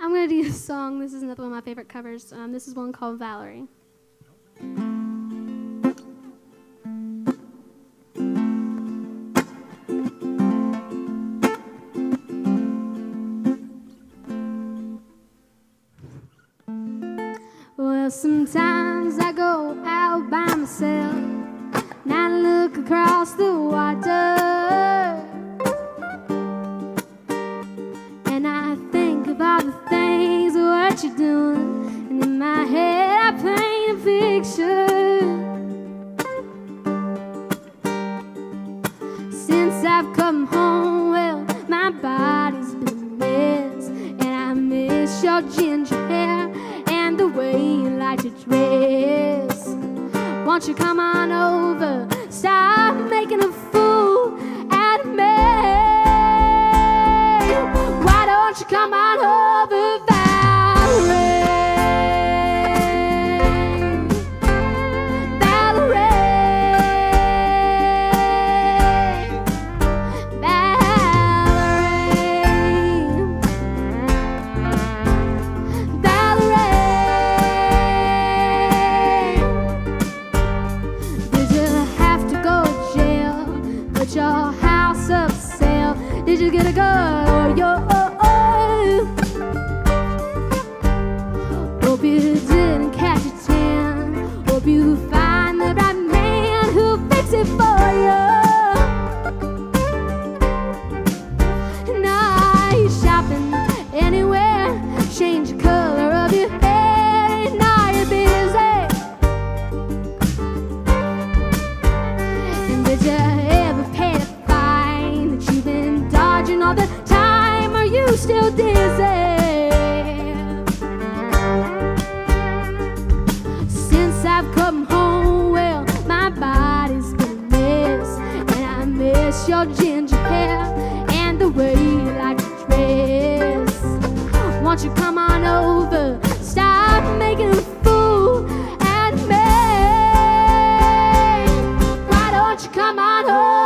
I'm going to do a song. This is another one of my favorite covers. This is one called Valerie. Well, sometimes I go out by myself and I look across the water. You're doing, and in my head I paint a picture. Since I've come home, well, my body's been a mess, and I miss your ginger hair and the way you like your dress. Won't you come on over? Stop making a fool out of me. Why don't you come on over? Did you get a girl? Hope you didn't catch a tan. Hope you find the right man who'll fix it for you. Now you're shopping anywhere. Change the color of your hair. Now you're busy. And did you all the time, are you still dizzy? Since I've come home, well, my body's been a mess, and I miss your ginger hair and the way you like to dress. Won't you come on over? Stop making a fool out of me. Why don't you come on over?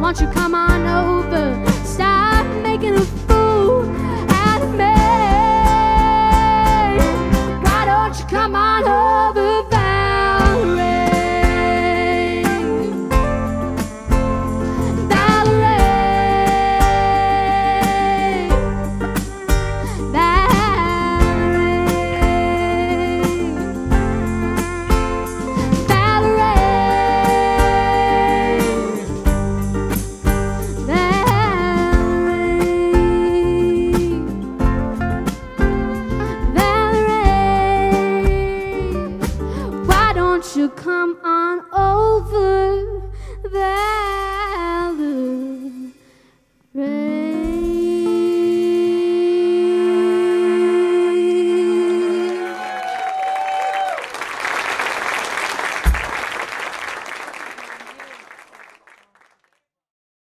Won't you come on over? Stop making a fool out of me. Why don't you come on over, Valerie? Come on over there.